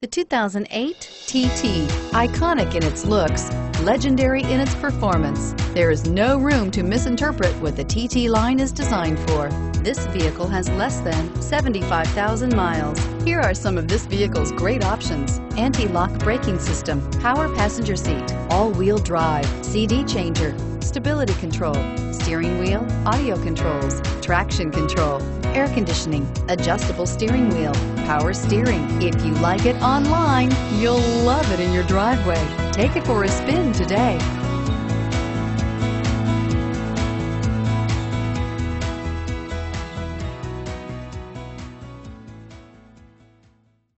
The 2008 TT, iconic in its looks, legendary in its performance. There is no room to misinterpret what the TT line is designed for. This vehicle has less than 75,000 miles. Here are some of this vehicle's great options: anti-lock braking system, power passenger seat, all-wheel drive, CD changer, stability control, steering wheel audio controls, traction control, air conditioning, adjustable steering wheel, power steering. If you like it online, you'll love it in your driveway. Take it for a spin today.